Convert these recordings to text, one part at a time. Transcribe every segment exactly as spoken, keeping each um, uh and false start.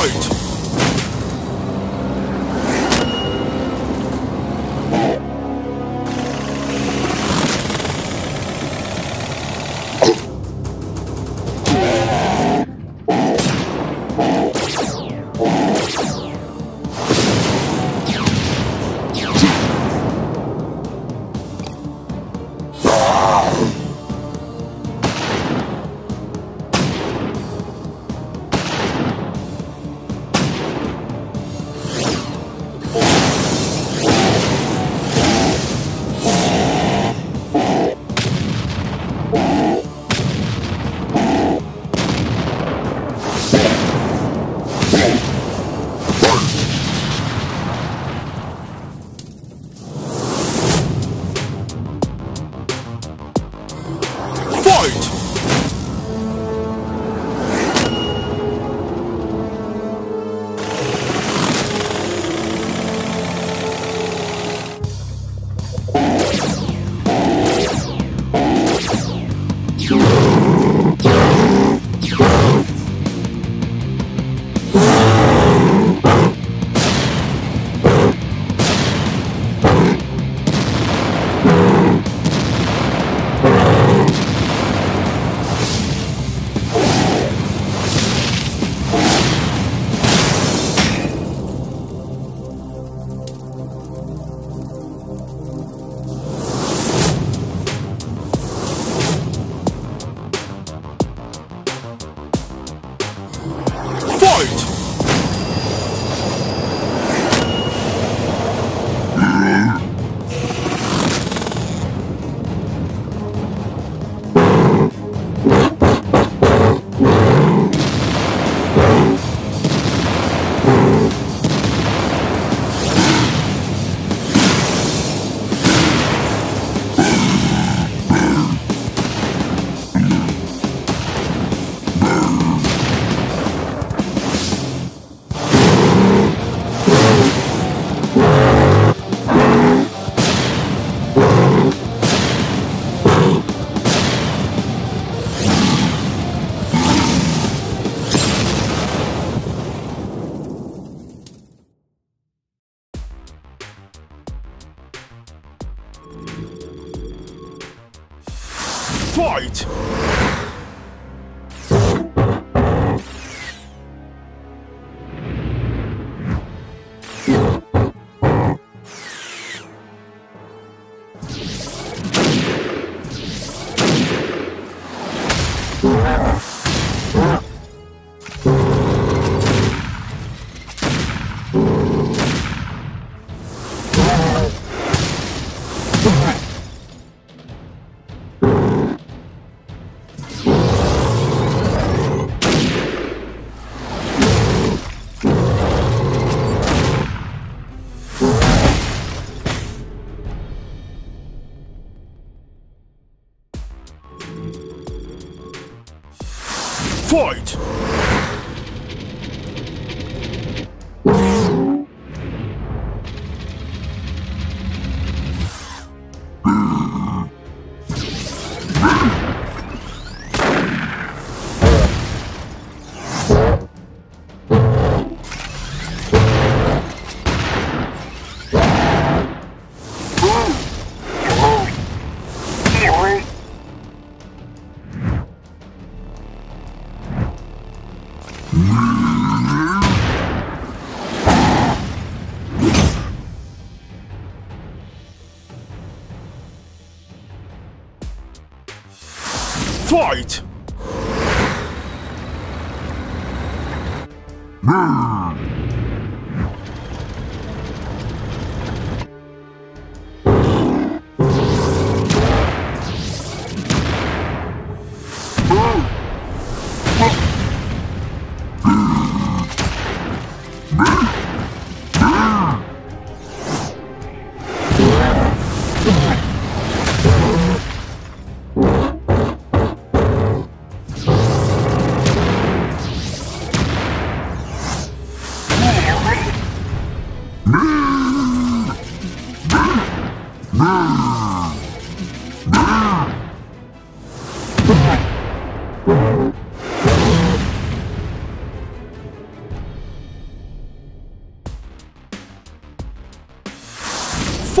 Fight! Fight! Fight! Fight!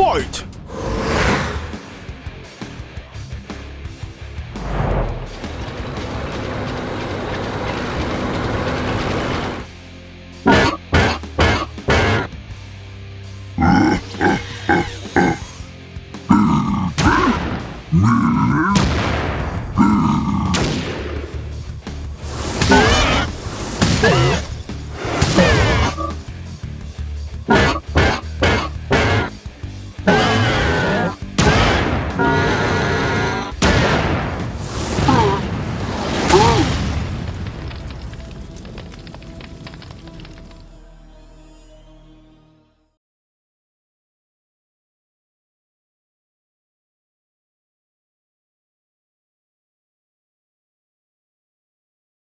Fight!